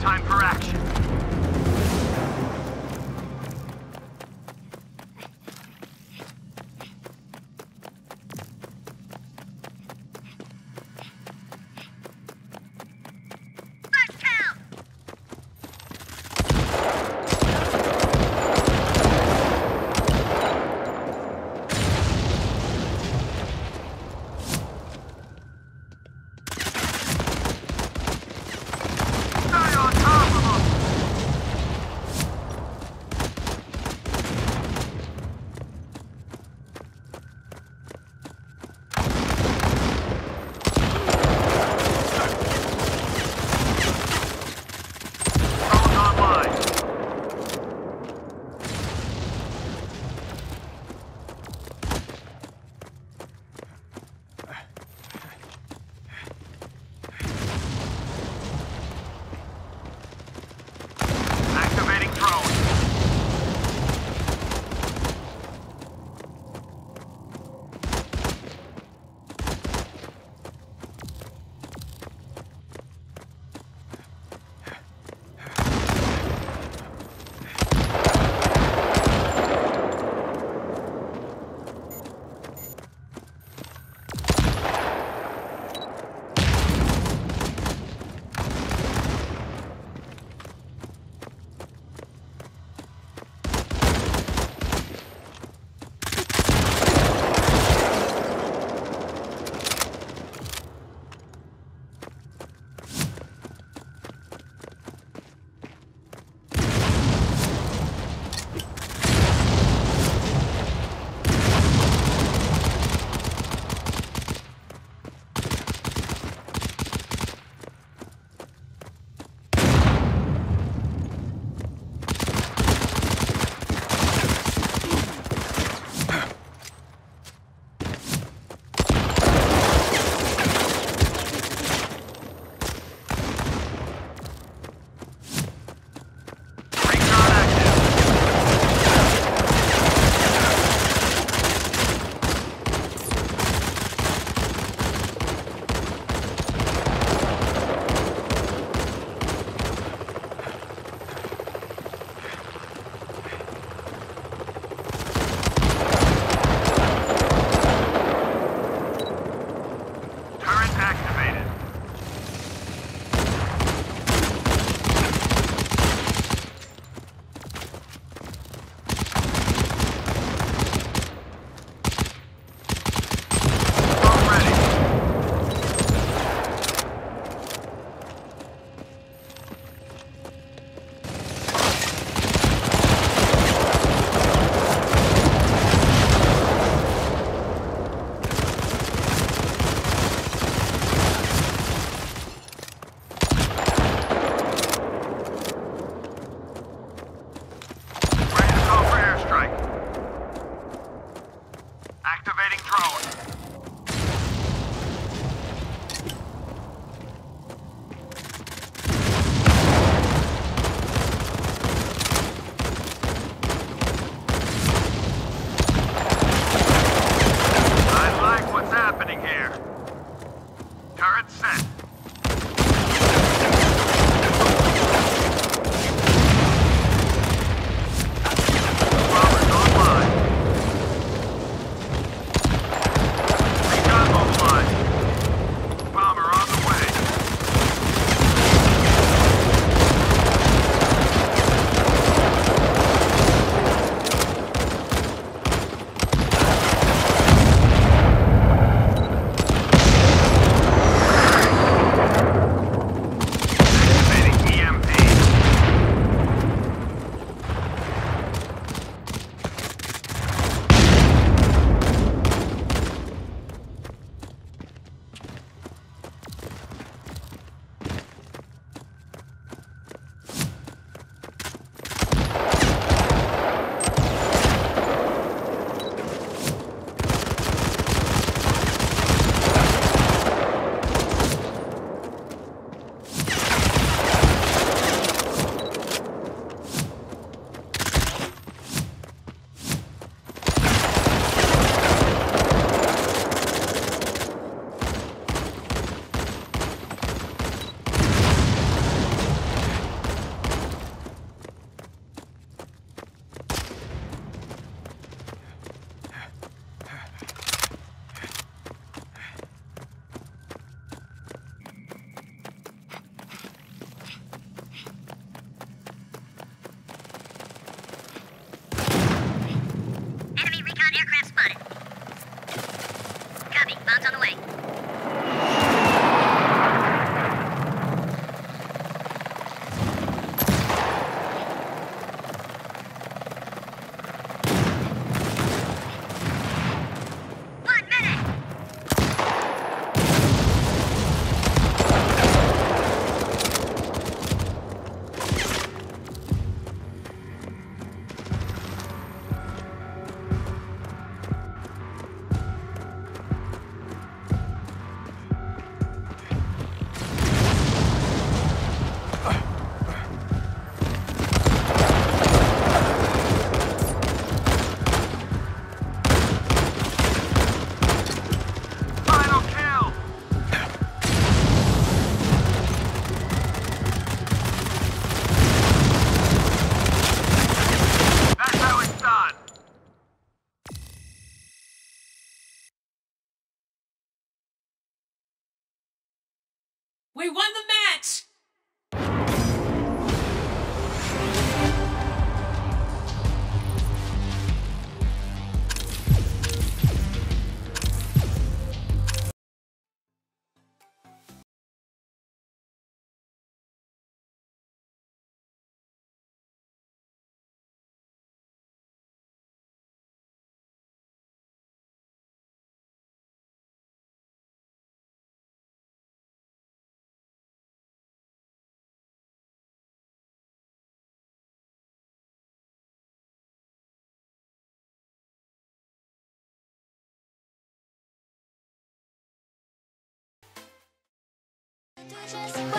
Time for action. Stay on top of them! We won the match! Just